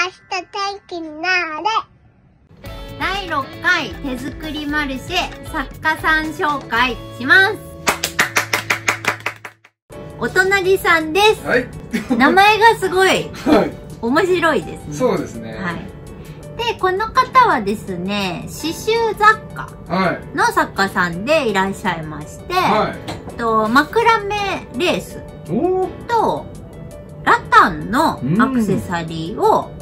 明日天気になれ。第6回手作りマルシェ作家さん紹介します。お隣さんです、はい、名前がすごい、はい、面白いですね。そうですね、はい。で、この方はですね、刺繍雑貨の作家さんでいらっしゃいまして、はい、とマクラメレースとラタンのアクセサリーを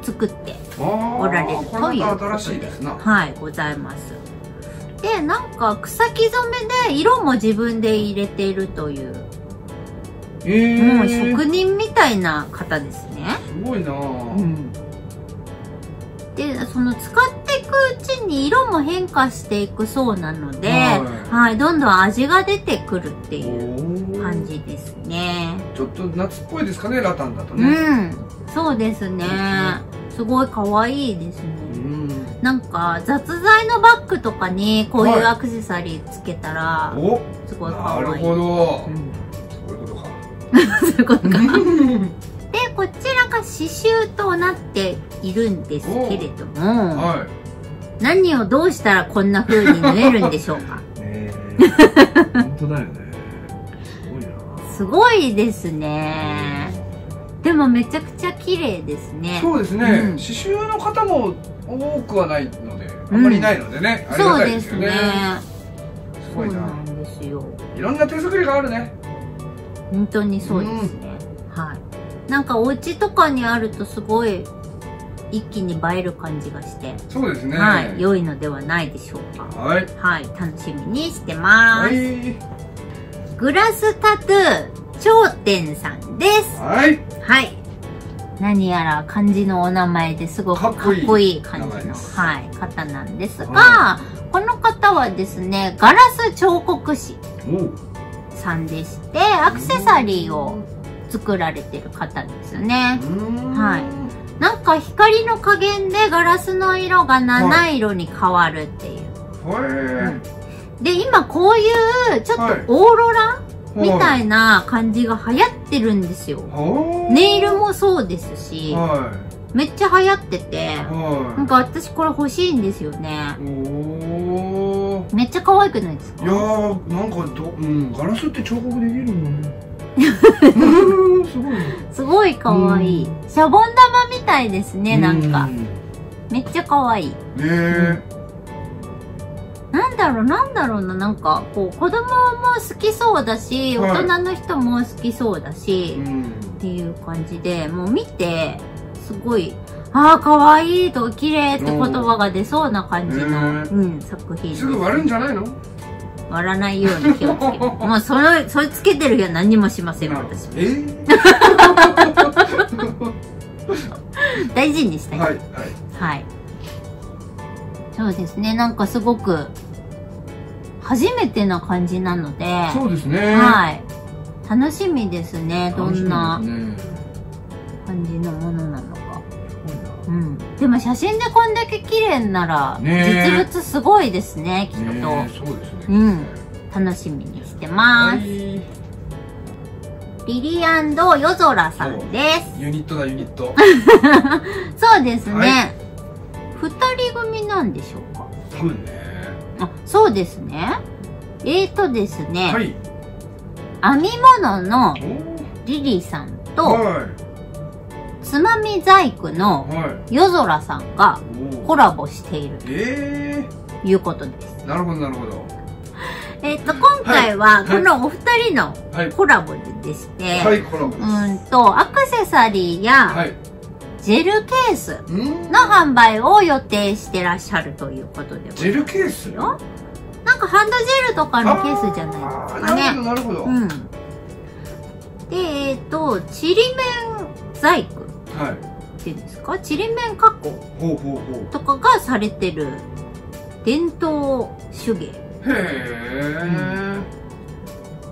作っておられるということで、はい、ございます。で、なんか草木染めで色も自分で入れているという、もう職人みたいな方ですね。すごいなぁ。うん。で、その使っていくうちに色も変化していくそうなので、はい、はい、どんどん味が出てくるっていう感じですね。ちょっと夏っぽいですかね、ラタンだとね。うん、そうですね。すごい可愛いですね。うん、なんか雑材のバッグとかにこういうアクセサリーつけたら、すごい可愛い。なるほど。うん、そういうことか。そういうことか。で、こちらが刺繍となっているんですけれども、はい、何をどうしたらこんな風に縫えるんでしょうか。本当だよね。すごいな。すごいですね。でもめちゃくちゃ綺麗ですね。そうですね。うん、刺繍の方も多くはないので、あんまりないのでね。うん、ありがたいですよね。すごいな。そうなんですよ。いろんな手作りがあるね。本当にそうですね。うん、はい。なんかお家とかにあるとすごい一気に映える感じがして、そうですね。はい、良いのではないでしょうか。はい、はい、楽しみにしてます。グラスタトゥー頂点さんです。はい、はい。何やら漢字のお名前ですごくかっこいい感じの、はい、方なんですが、はい、この方はですね、ガラス彫刻師さんでして、アクセサリーを作られてる方ですよね。はい。なんか光の加減でガラスの色が7色に変わるっていう。はい。で、今こういうちょっとオーロラみたいな感じが流行ってるんですよ。ネイルもそうですし、めっちゃ流行ってて、なんか私これ欲しいんですよね。めっちゃ可愛くないですか？いやー、なんかガラスって彫刻できるもんね。すごいかわいい。シャボン玉みたいですね。なんかめっちゃかわいい。なんだろうな、なんかこう子供も好きそうだし、大人の人も好きそうだし、っていう感じで、もう見てすごい、ああかわいいと綺麗って言葉が出そうな感じの作品。すぐ割るんじゃないの？割らないように気をつけて。もうそれつけてる日は何もしません、私は。大事にしたい。はい。はい。そうですね。なんかすごく、初めてな感じなので。そうですね。はい。楽しみですね。どんな感じのものなのか。うん、でも写真でこんだけ綺麗なら実物すごいですね、きっと。そうですね。うん、楽しみにしてます。リリアンド夜空さんです。ユニットだ、ユニット。そうですね。二人組なんでしょうか。多分ね。あ、そうですね。ですね。はい。編み物のリリーさんと。はい。つまみ細工の夜空さんがコラボしているということです。なるほど、なるほど。今回はこのお二人のコラボでして、アクセサリーやジェルケースの販売を予定してらっしゃるということでございます。ジェルケースよ。なんかハンドジェルとかのケースじゃないですかね。なるほど、なるほど。で、ちりめん細工。はい、っていうんですか、ちりめん加工とかがされてる伝統手芸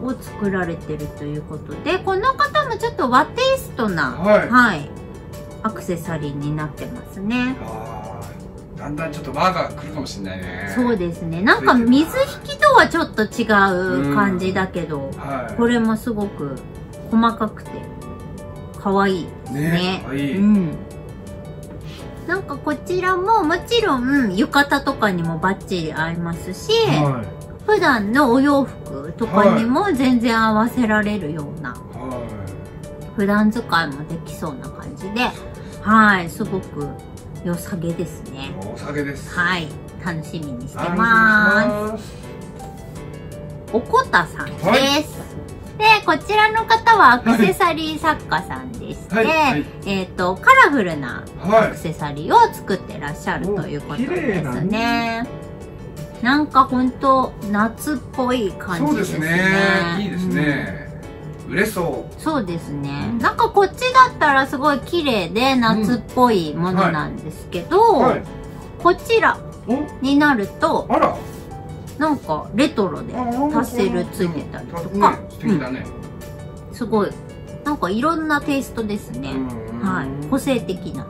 を作られてるということで、この方もちょっと和テイストな、はいはい、アクセサリーになってますね。だんだんちょっと和が来るかもしれないね。そうですね。なんか水引きとはちょっと違う感じだけど、はい、これもすごく細かくて。可愛いね。うん。なんかこちらももちろん浴衣とかにもバッチリ合いますし、はい、普段のお洋服とかにも全然合わせられるような、はい、普段使いもできそうな感じで、はい、すごく良さげですね。良さげです。はい、楽しみにしてます。おこたさんです。はい、で、こちらの方はアクセサリー作家さんでして、はいはい、カラフルなアクセサリーを作ってらっしゃるということですね。なんかほんと夏っぽい感じですね。そうですね。いいですね。売れそう。そうですね。なんかこっちだったらすごい綺麗で夏っぽいものなんですけど、こちらになると、あらなんかレトロでタッセルついてたりとか、すごいなんかいろんなテイストですね。はい、個性的な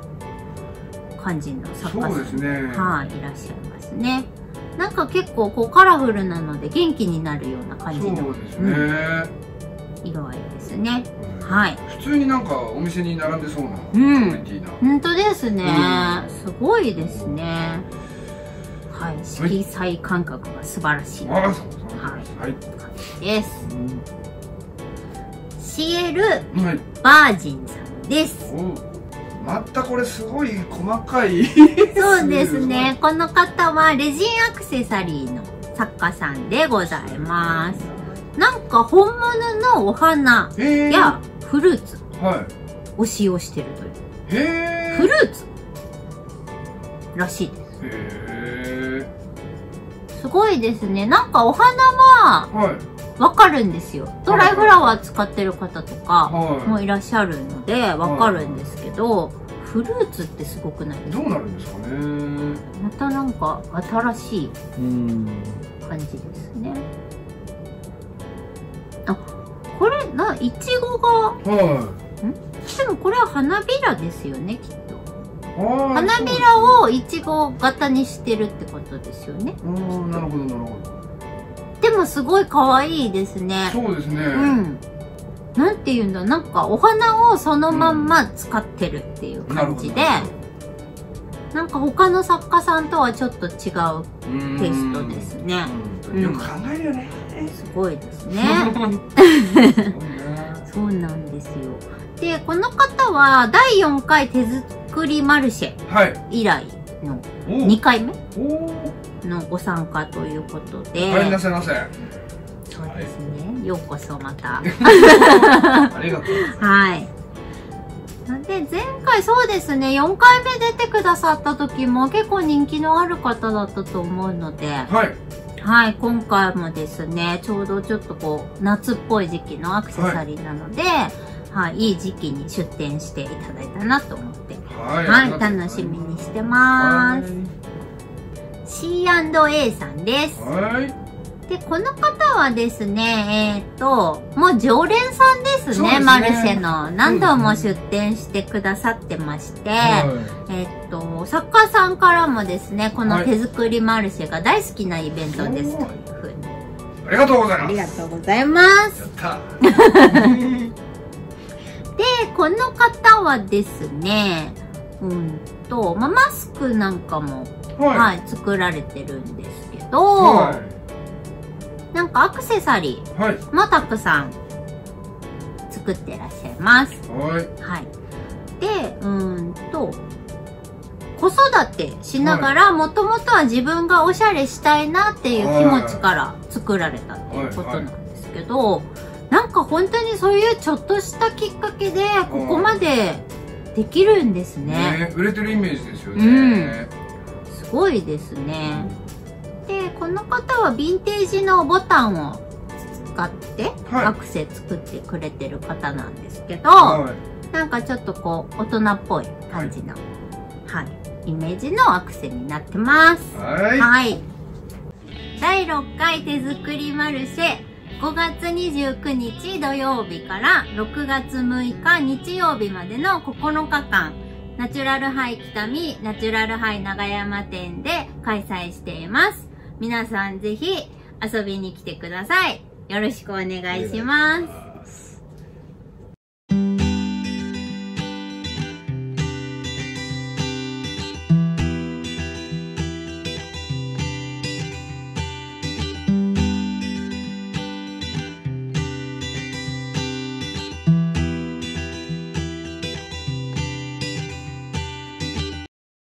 感じの作家さんはいらっしゃいますね。なんか結構こうカラフルなので元気になるような感じの色合いですね。はい。普通になんかお店に並んでそうな感じな。本当ですね。すごいですね。はい、色彩感覚が素晴らしい。はい、です。シエルバージンさんです。またこれすごい細かい。そうですね。この方はレジンアクセサリーの作家さんでございます。なんか本物のお花やフルーツを使用しているという。フルーツらしいです。すごいですね。なんかお花はわかるんですよ。ドライフラワー使ってる方とかもいらっしゃるのでわかるんですけど、フルーツってすごくないですか？どうなるんですかね。またなんか新しい感じですね。あ、これないちごが、でもこれは花びらですよねきっと。花びらをいちご型にしてるってことですよね。なるほどなるほど。でもすごい可愛いですね。そうですね。なんていうんだ、なんかお花をそのまんま使ってるっていう感じで、なんか他の作家さんとはちょっと違うテイストですね。よく考えるよね。すごいですね。そうなんですよ。で、この方は第4回手作りマルシェ以来の2回目のご参加ということで。はい、なせなせ。そうですね。ようこそまた。ありがとうございます。はい。で、前回そうですね、4回目出てくださった時も結構人気のある方だったと思うので。はい。はい、今回もですね、ちょうどちょっとこう、夏っぽい時期のアクセサリーなので、はい、いい時期に出店していただいたなと思って、はい、楽しみにしてます。C&A さんです。で、この方はですね、もう常連さんですね、マルシェの。何度も出店してくださってまして、作家さんからもですね、この手作りマルシェが大好きなイベントですというふうに。ありがとうございます。ありがとうございます。やった。で、この方はですね、マスクなんかも、はい、作られてるんですけど、なんかアクセサリーもたくさん作ってらっしゃいます。で、子育てしながら、もともとは自分がおしゃれしたいなっていう気持ちから作られたっていうことなんですけど、なんか本当にそういうちょっとしたきっかけでここまでできるんですね。売れてるイメージですよね。すごいですね。で、この方はヴィンテージのボタンを使ってアクセ作ってくれてる方なんですけど、なんかちょっとこう大人っぽい感じの、イメージのアクセになってます。はい。第6回手作りマルシェ。5月29日土曜日から6月6日日曜日までの9日間、ナチュラルハイ北見、ナチュラルハイ長山店で開催しています。皆さんぜひ遊びに来てください。よろしくお願いします。